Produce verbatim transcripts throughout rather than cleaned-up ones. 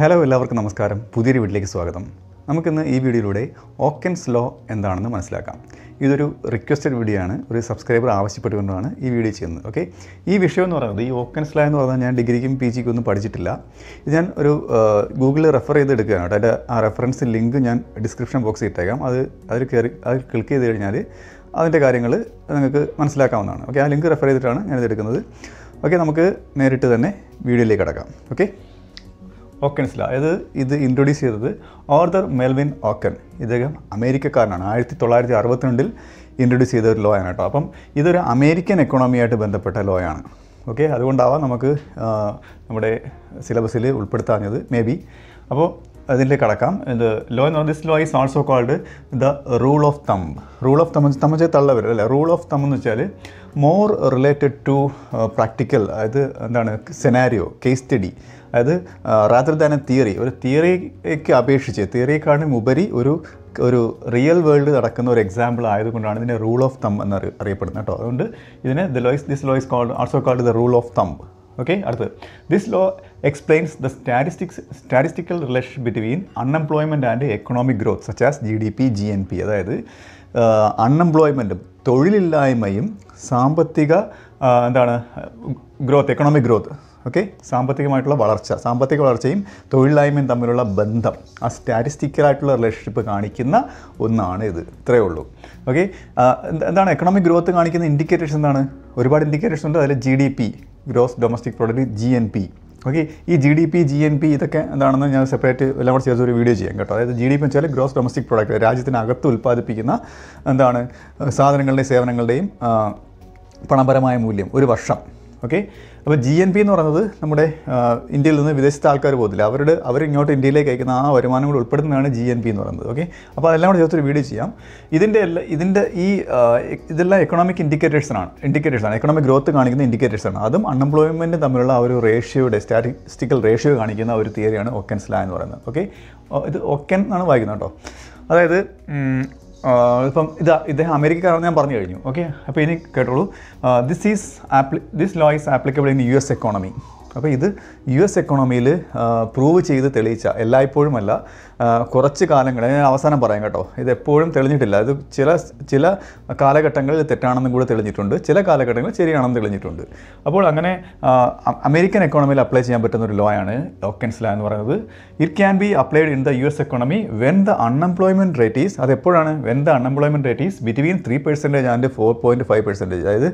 Hello, എല്ലാവർക്കും നമസ്കാരം. പുതിയൊരു വീഡിയോയിലേക്ക് സ്വാഗതം. നമുക്കിന്ന് ഈ വീഡിയോയിലൂടെ ഓക്കൻസ് ലോ എന്താണെന്ന് മനസ്സിലാക്കാം. ഇതൊരു റിക്വസ്റ്റഡ് വീഡിയോ ആണ്. ഒരു സബ്സ്ക്രൈബർ ആവശ്യപ്പെട്ടുകൊണ്ടാണ് ഈ വീഡിയോ ചെയ്യുന്നത്. ഓക്കെ, ഈ വിഷയം എന്ന് പറയുന്നത് ഈ ഓക്കൻസ് ലോ എന്ന് പറഞ്ഞാൽ ഞാൻ ഡിഗ്രിക്കും പി ജിക്കും ഒന്നും പഠിച്ചിട്ടില്ല. ഇത് ഞാൻ ഒരു ഗൂഗിളിൽ റെഫർ ചെയ്തെടുക്കുകയാണ് കേട്ടോ. അതിൻ്റെ ആ റെഫറൻസ് ലിങ്ക് ഞാൻ ഡിസ്ക്രിപ്ഷൻ ബോക്സിൽ ഇട്ടേക്കാം. അത് അതിൽ കയറി അതിൽ ക്ലിക്ക് ചെയ്ത് കഴിഞ്ഞാൽ അതിൻ്റെ കാര്യങ്ങൾ നിങ്ങൾക്ക് മനസ്സിലാക്കാവുന്നതാണ്. ഓക്കെ, ആ ലിങ്ക് റെഫർ ചെയ്തിട്ടാണ് ഞാനിത് എടുക്കുന്നത്. ഓക്കെ, നമുക്ക് നേരിട്ട് തന്നെ വീഡിയോയിലേക്ക് കിടക്കാം. ഓക്കെ, ഓക്കൻസ് ലോ അതായത് ഇത് ഇൻട്രൊഡ്യൂസ് ചെയ്തത് ഓർദർ മെൽവിൻ ഓക്കൻ. ഇദ്ദേഹം അമേരിക്കക്കാരനാണ്. ആയിരത്തി തൊള്ളായിരത്തി അറുപത്തിരണ്ടിൽ ഇൻട്രൊഡ്യൂസ് ചെയ്ത ഒരു ലോ ആണ് കേട്ടോ. അപ്പം ഇതൊരു അമേരിക്കൻ എക്കോണമിയായിട്ട് ബന്ധപ്പെട്ട ലോ ആണ്. ഓക്കെ, അതുകൊണ്ടാവാം നമുക്ക് നമ്മുടെ സിലബസിൽ ഉൾപ്പെടുത്താഞ്ഞത് മേ ബി. അപ്പോൾ അതിൻ്റെ കടക്കാം. ഇത് ലോ എന്ന് പറഞ്ഞാൽ this law is also called the rule of thumb. Rule of thumb thumb വെച്ചാൽ തള്ളവരും അല്ലേ. റൂൾ ഓഫ് തമ്പ് എന്ന് വെച്ചാൽ മോർ റിലേറ്റഡ് ടു പ്രാക്ടിക്കൽ, അതായത് എന്താണ് സെനാരിയോ, കേസ് സ്റ്റഡി, അതായത് റാദർ ദാൻ എ തിയറി. ഒരു തിയറിക്ക് അപേക്ഷിച്ച് തിയറിയെക്കാളും ഉപരി ഒരു ഒരു റിയൽ വേൾഡ് നടക്കുന്ന ഒരു എക്സാമ്പിൾ ആയതുകൊണ്ടാണ് ഇതിനെ റൂൾ ഓഫ് തമ്പ് എന്ന് അറിയപ്പെടുന്നത് കേട്ടോ. അതുകൊണ്ട് ഇതിനെ the law is this law is called also called the rule of thumb. Okay, അടുത്തത് this law explains the statistics statistical relation between unemployment and economic growth such as G D P, G N P. അതായത് അൺഎംപ്ലോയ്മെൻറ്റും തൊഴിലില്ലായ്മയും സാമ്പത്തിക എന്താണ് growth, economic growth. Okay, സാമ്പത്തികമായിട്ടുള്ള വളർച്ച, സാമ്പത്തിക വളർച്ചയും തൊഴിലില്ലായ്മയും തമ്മിലുള്ള ബന്ധം, ആ സ്റ്റാറ്റിസ്റ്റിക്കലായിട്ടുള്ള റിലേഷൻഷിപ്പ് കാണിക്കുന്ന ഒന്നാണ് ഇത്. ഇത്രയേ ഉള്ളൂ. ഓക്കെ, എന്താണ് എക്കണോമിക് ഗ്രോത്ത് കാണിക്കുന്ന ഇൻഡിക്കേറ്റേഴ്സ്? എന്താണ്? ഒരുപാട് ഇൻഡിക്കേറ്റേഴ്സ് ഉണ്ട്. അതിൽ G D P, gross domestic product, G N P. Okay, ഈ G D P, G N P ഇതൊക്കെ എന്താണെന്ന് ഞാൻ സെപ്പറേറ്റ് എല്ലാം കൂടെ ചേർത്ത് ഒരു വീഡിയോ ചെയ്യാം കേട്ടോ. അതായത് ജി ഡി പി എന്ന് വെച്ചാൽ ഗ്രോസ് ഡൊമസ്റ്റിക് പ്രൊഡക്റ്റ്, രാജ്യത്തിനകത്ത് ഉൽപ്പാദിപ്പിക്കുന്ന എന്താണ് സാധനങ്ങളുടെയും സേവനങ്ങളുടെയും പണപരമായ മൂല്യം ഒരു വർഷം. ഓക്കെ, അപ്പോൾ ജി എൻ പി എന്ന് പറയുന്നത് നമ്മുടെ ഇന്ത്യയിൽ നിന്ന് വിദേശത്തെ ആൾക്കാർ പോകത്തില്ല, അവരുടെ അവരിങ്ങോട്ട് ഇന്ത്യയിലേക്ക് അയക്കുന്ന ആ വരുമാനം കൂടി ഉൾപ്പെടുന്നതാണ് ജി എൻ പി എന്ന് പറയുന്നത്. ഓക്കെ, അപ്പോൾ അതെല്ലാം കൂടെ ചേർത്തൊരു വീഡിയോ ചെയ്യാം. ഇതിൻ്റെ എല്ലാ ഇതിൻ്റെ ഈ ഇതെല്ലാം എക്കണോമിക് ഇൻഡിക്കേറ്റേഴ്സാണ് ഇൻഡിക്കേറ്റേഴ്സാണ് എക്കണോമിക് ഗ്രോത്ത് കാണിക്കുന്ന ഇൻഡിക്കേറ്റേഴ്സാണ്. അതും അൺഎംപ്ലോയ്മെൻറ്റ് തമ്മിലുള്ള ആ ഒരു റേഷ്യോയുടെ സ്റ്റാറ്റിസ്റ്റിക്കൽ റേഷ്യോ കാണിക്കുന്ന ഒരു തിയറിയാണ് ഓക്കൻസ് ലോ എന്ന് പറയുന്നത്. ഓക്കെ, ഇത് ഓക്കൻ എന്നാണ് വായിക്കുന്നത് കേട്ടോ. അതായത് ഇപ്പം ഇത് ഇദ്ദേഹം അമേരിക്കക്കാരാണെന്ന് ഞാൻ പറഞ്ഞു കഴിഞ്ഞു. ഓക്കെ, അപ്പോൾ ഇനി കേട്ടോളൂ. ദിസ് ഈസ് ആപ്ലി this law is applicable in U S economy. അപ്പോൾ ഇത് യു എസ് എക്കോണമിയിൽ പ്രൂവ് ചെയ്ത് തെളിയിച്ച, എല്ലായ്പ്പോഴുമല്ല, കുറച്ച് കാലങ്ങളിൽ, ഞാൻ അവസാനം പറയാം കേട്ടോ, ഇത് എപ്പോഴും തെളിഞ്ഞിട്ടില്ല. ഇത് ചില ചില കാലഘട്ടങ്ങളിൽ തെറ്റാണെന്നും കൂടെ തെളിഞ്ഞിട്ടുണ്ട്, ചില കാലഘട്ടങ്ങളിൽ ശരിയാണെന്ന് തെളിഞ്ഞിട്ടുണ്ട്. അപ്പോൾ അങ്ങനെ അമേരിക്കൻ എക്കോണമിയിൽ അപ്ലൈ ചെയ്യാൻ പറ്റുന്ന ഒരു ലോ ആണ് ഓക്കൻസ് ലോ എന്ന് പറയുന്നത്. It can be applied in the U S economy when the unemployment rate is, അത് എപ്പോഴാണ്, when the unemployment rate is between three percentage and four point five percentage. അതായത്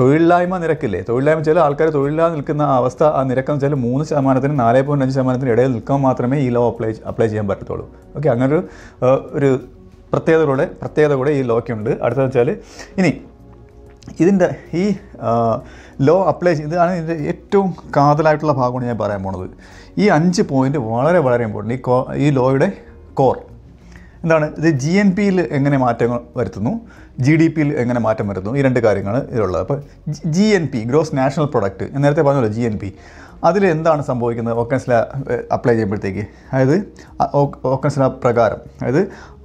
തൊഴിലില്ലായ്മ നിരക്കില്ലേ, തൊഴിലില്ലായ്മ ചില ആൾക്കാർ തൊഴിലില്ലാതെ നിൽക്കുന്ന അവസ്ഥ, ആ നിരക്കെന്ന് വെച്ചാൽ മൂന്ന് ശതമാനത്തിന് നാല് പോയിൻറ്റ് അഞ്ച് ശതമാനത്തിന് ഇടയിൽ നിൽക്കാൻ മാത്രമേ ഈ ലോ അപ്ലൈ അപ്ലൈ ചെയ്യാൻ പറ്റത്തുള്ളൂ. ഓക്കെ, അങ്ങനൊരു ഒരു പ്രത്യേകതയുടെ പ്രത്യേകത കൂടെ ഈ ലോക്കുണ്ട്. അടുത്തതെന്ന് വെച്ചാൽ ഇനി ഇതിൻ്റെ ഈ ലോ അപ്ലൈ ഇതാണ് ഇതിൻ്റെ ഏറ്റവും കാതലായിട്ടുള്ള ഭാഗമാണ് ഞാൻ പറയാൻ പോണത്. ഈ അഞ്ച് പോയിൻറ്റ് വളരെ വളരെ ഇമ്പോർട്ടൻറ്റ്. ഈ കോ ഈ ലോയുടെ കോർ എന്താണ്? ഇത് ജി എൻ പിയിൽ എങ്ങനെ മാറ്റങ്ങൾ വരുത്തുന്നു, ജി ഡി പിയിൽ എങ്ങനെ മാറ്റം വരുത്തുന്നു, ഈ രണ്ട് കാര്യങ്ങൾ ഇതിലുള്ളത്. അപ്പോൾ G N P, gross national product, ഞാൻ നേരത്തെ പറഞ്ഞല്ലോ ജി എൻ പി, അതിൽ എന്താണ് സംഭവിക്കുന്നത് ഓക്കൻസ് ലോ അപ്ലൈ ചെയ്യുമ്പോഴത്തേക്ക്? അതായത് ഓക്കൻസ് ലോ പ്രകാരം അതായത്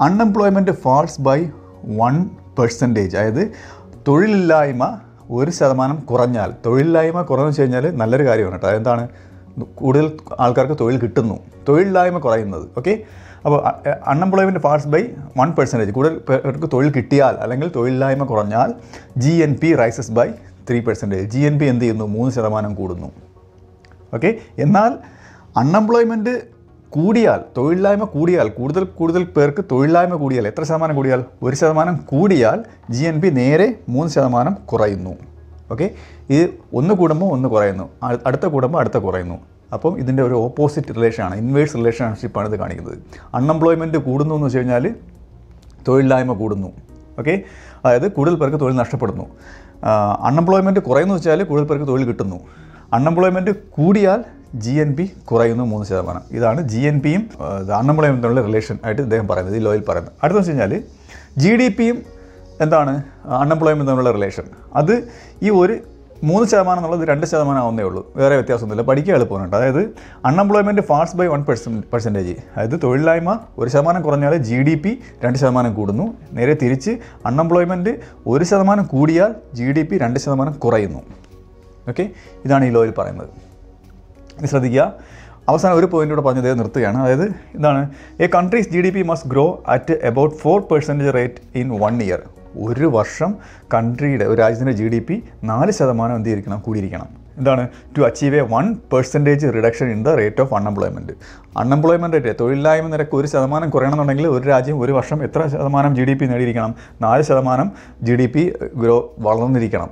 unemployment falls by one percentage. അതായത് തൊഴിലില്ലായ്മ ഒരു ശതമാനം കുറഞ്ഞാൽ, തൊഴിലില്ലായ്മ കുറഞ്ഞു വെച്ച് കഴിഞ്ഞാൽ നല്ലൊരു കാര്യമാണ് കേട്ടോ. അതെന്താണ്? കൂടുതൽ ആൾക്കാർക്ക് തൊഴിൽ കിട്ടുന്നു, തൊഴിലില്ലായ്മ കുറയുന്നത്. ഓക്കെ, അപ്പോൾ unemployment falls by one percentage, കൂടുതൽ പേർക്ക് തൊഴിൽ കിട്ടിയാൽ അല്ലെങ്കിൽ തൊഴിലില്ലായ്മ കുറഞ്ഞാൽ G N P rises by three percentage. G N P എന്ത് ചെയ്യുന്നു? മൂന്ന് ശതമാനം കൂടുന്നു. ഓക്കെ, എന്നാൽ അൺഎംപ്ലോയ്മെൻറ്റ് കൂടിയാൽ, തൊഴിലില്ലായ്മ കൂടിയാൽ, കൂടുതൽ കൂടുതൽ പേർക്ക് തൊഴിലില്ലായ്മ കൂടിയാൽ എത്ര ശതമാനം കൂടിയാൽ? ഒരു ശതമാനം കൂടിയാൽ ജി എൻ പി നേരെ മൂന്ന് ശതമാനം കുറയുന്നു. ഓക്കെ, ഇത് ഒന്ന് കൂടുമ്പോൾ ഒന്ന് കുറയുന്നു, അടുത്ത കൂടുമ്പോൾ അടുത്ത കുറയുന്നു. അപ്പം ഇതിൻ്റെ ഒരു ഓപ്പോസിറ്റ് റിലേഷനാണ്, ഇൻവേഴ്സ് റിലേഷൻഷിപ്പാണ് ഇത് കാണിക്കുന്നത്. അൺഎംപ്ലോയ്മെൻറ്റ് കൂടുന്നു എന്ന് വെച്ച് കഴിഞ്ഞാൽ തൊഴിലില്ലായ്മ കൂടുന്നു. ഓക്കെ, അതായത് കൂടുതൽ പേർക്ക് തൊഴിൽ നഷ്ടപ്പെടുന്നു. അൺഎംപ്ലോയ്മെൻറ്റ് കുറയുന്നു വെച്ചാൽ കൂടുതൽ പേർക്ക് തൊഴിൽ കിട്ടുന്നു. അൺഎംപ്ലോയ്മെൻറ്റ് കൂടിയാൽ ജി എൻ പി കുറയുന്നു മൂന്ന് ശതമാനം. ഇതാണ് ജി എൻ പിയും അൺഎംപ്ലോയ്മെൻറ്റുള്ള റിലേഷൻ ആയിട്ട് ഇദ്ദേഹം പറയുന്നത്, ഈ ലോയിൽ പറയുന്നത്. അടുത്തെന്ന് വെച്ച് കഴിഞ്ഞാൽ ജി ഡി പിയും എന്താണ് അൺഎംപ്ലോയ്മെൻറ്റ് തമ്മിലുള്ള റിലേഷൻ. അത് ഈ ഒരു മൂന്ന് ശതമാനം എന്നുള്ളത് രണ്ട് ശതമാനം ആവുന്നേ ഉള്ളൂ, വേറെ വ്യത്യാസമൊന്നുമില്ല. പഠിക്കാൻ എളുപ്പമാണ് കേട്ടോ. അതായത് unemployment falls by one percentage, അതായത് തൊഴിലില്ലായ്മ ഒരു ശതമാനം കുറഞ്ഞാൽ ജി ഡി പി രണ്ട് ശതമാനം കൂടുന്നു. നേരെ തിരിച്ച് അൺഎംപ്ലോയ്മെൻറ്റ് ഒരു ശതമാനം കൂടിയാൽ ജി ഡി പി രണ്ട് ശതമാനം കുറയുന്നു. ഓക്കെ, ഇതാണ് ഈ ലോയിൽ പറയുന്നത്. ശ്രദ്ധിക്കുക, അവസാനം ഒരു പോയിന്റ് കൂടെ പറഞ്ഞത് നിർത്തുകയാണ്. അതായത് ഇതാണ്, a country's G D P must grow at about four percentage rate in one year. ഒരു വർഷം കൺട്രിയുടെ, ഒരു രാജ്യത്തിൻ്റെ ജി ഡി പി നാല് ശതമാനം എന്ത് ചെയ്തിരിക്കണം, കൂടിയിരിക്കണം. ഇതാണ് to achieve a one percentage reduction in the rate of unemployment. Unemployment rate, തൊഴിലില്ലായ്മ നിരക്ക് ഒരു ശതമാനം കുറയണമെന്നുണ്ടെങ്കിൽ ഒരു രാജ്യം ഒരു വർഷം എത്ര ശതമാനം ജി ഡി പി നേടിയിരിക്കണം, നാല് ശതമാനം ജി ഡി പി ഗ്രോ വളർന്നിരിക്കണം.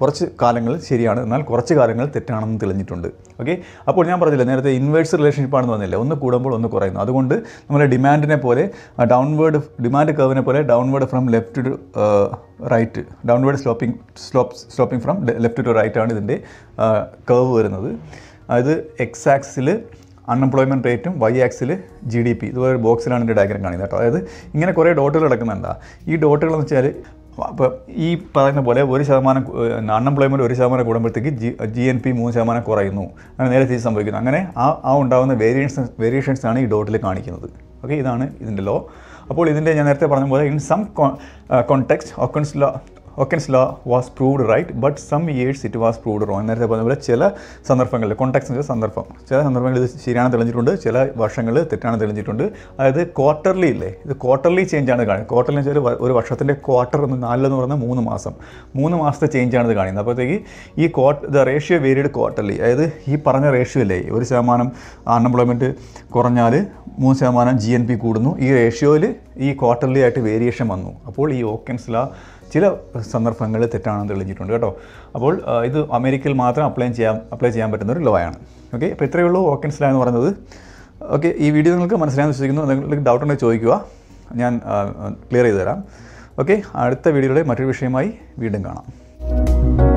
കുറച്ച് കാലങ്ങളിൽ ശരിയാണ്, എന്നാൽ കുറച്ച് കാലങ്ങൾ തെറ്റാണെന്ന് തെളിഞ്ഞിട്ടുണ്ട്. ഓക്കെ, അപ്പോൾ ഞാൻ പറഞ്ഞില്ല നേരത്തെ ഇൻവേഴ്സ് റിലേഷൻഷിപ്പാണെന്ന് പറഞ്ഞില്ല, ഒന്ന് കൂടുമ്പോൾ ഒന്ന് കുറയുന്നു. അതുകൊണ്ട് നമ്മുടെ ഡിമാൻഡിനെ പോലെ ഡൗൺവേർഡ് ഡിമാൻഡ് കർവിനെ പോലെ downward from left to right, downward sloping slopes sloping from left to right ആണ് ഇതിൻ്റെ കർവ് വരുന്നത്. അതായത് എക്സ് ആക്സിൽ അൺഎംപ്ലോയ്മെൻറ്റ് റേറ്റും വൈ ആക്സിൽ ജി ഡി പി, ഇതുപോലെ ഒരു ബോക്സിലാണ് ഇതിൻ്റെ ഡയഗ്രം കാണുന്നത് കേട്ടോ. അതായത് ഇങ്ങനെ കുറേ ഡോട്ടുകൾ കിടക്കുന്നുണ്ടാ. ഈ ഡോട്ടുകളെന്ന് വെച്ചാൽ അപ്പോൾ ഈ പറയുന്ന പോലെ ഒരു ശതമാനം അൺഎംപ്ലോയ്മെൻറ്റ് ഒരു ശതമാനം കൂടുമ്പോഴത്തേക്ക് ജി ജി എൻ പി മൂന്ന് ശതമാനം കുറയുന്നു, അങ്ങനെ നേരെ തിരിച്ച് സംഭവിക്കുന്നു. അങ്ങനെ ആ ആ ഉണ്ടാകുന്ന വേരിയേഷൻ വേരിയേഷൻസാണ് ഈ ഡോട്ടിൽ കാണിക്കുന്നത്. ഓക്കെ, ഇതാണ് ഇതിൻ്റെ ലോ. അപ്പോൾ ഇതിൻ്റെ ഞാൻ നേരത്തെ പറഞ്ഞ പോലെ in some context Okun's law Okun's law was proved right, but some years it was proved wrong. നേരത്തെ പറഞ്ഞ പോലെ ചില സന്ദർഭങ്ങളിൽ, കോണ്ടെക്സ്റ്റ് എന്ന് വെച്ചാൽ സന്ദർഭം, ചില സന്ദർഭങ്ങളിൽ ഇത് ശരിയാണ് തെളിഞ്ഞിട്ടുണ്ട്, ചില വർഷങ്ങളിൽ തെറ്റാണ് തെളിഞ്ഞിട്ടുണ്ട്. അതായത് ക്വാർട്ടർലി ഇല്ലേ, ഇത് ക്വാർട്ടർലി ചേഞ്ചാണ് കാണിക്കുന്നത്. ക്വാർട്ടർലി എന്ന് വെച്ചാൽ ഒരു വർഷത്തിൻ്റെ ക്വാർട്ടർ എന്ന് നാലിലെന്ന് പറഞ്ഞാൽ മൂന്ന് മാസം, മൂന്ന് മാസത്തെ ചേഞ്ചാണിത് കാണിക്കുന്നത്. അപ്പോഴത്തേക്ക് ഈ quarter the ratio varied quarterly, അതായത് ഈ പറഞ്ഞ റേഷ്യോ ഇല്ലേ, ഒരു ശതമാനം അൺഎംപ്ലോയ്മെൻറ്റ് കുറഞ്ഞാൽ മൂന്ന് ശതമാനം ജി എൻ പി കൂടുന്നു, ഈ റേഷ്യോയിൽ ഈ ക്വാർട്ടർലി ആയിട്ട് വേരിയേഷൻ വന്നു. അപ്പോൾ ഈ ഓക്കൻസ് ലോ ചില സന്ദർഭങ്ങളിൽ തെറ്റാണെന്ന് തെളിഞ്ഞിട്ടുണ്ട് കേട്ടോ. അപ്പോൾ ഇത് അമേരിക്കയിൽ മാത്രം അപ്ലൈ ചെയ്യാൻ അപ്ലൈ ചെയ്യാൻ പറ്റുന്ന ഒരു ലോ ആണ്. ഓക്കെ, അപ്പോൾ ഇത്രയേ ഉള്ളൂ ഓക്കൻസ് ലോ എന്ന് പറയുന്നത്. ഓക്കെ, ഈ വീഡിയോ നിങ്ങൾക്ക് മനസ്സിലായെന്ന് വിശ്വസിക്കുന്നു. നിങ്ങൾക്ക് ഡൗട്ട് ഉണ്ടെങ്കിൽ ചോദിക്കുക, ഞാൻ ക്ലിയർ ചെയ്ത് തരാം. ഓക്കെ, അടുത്ത വീഡിയോയിലെ മറ്റൊരു വിഷയമായി വീണ്ടും കാണാം.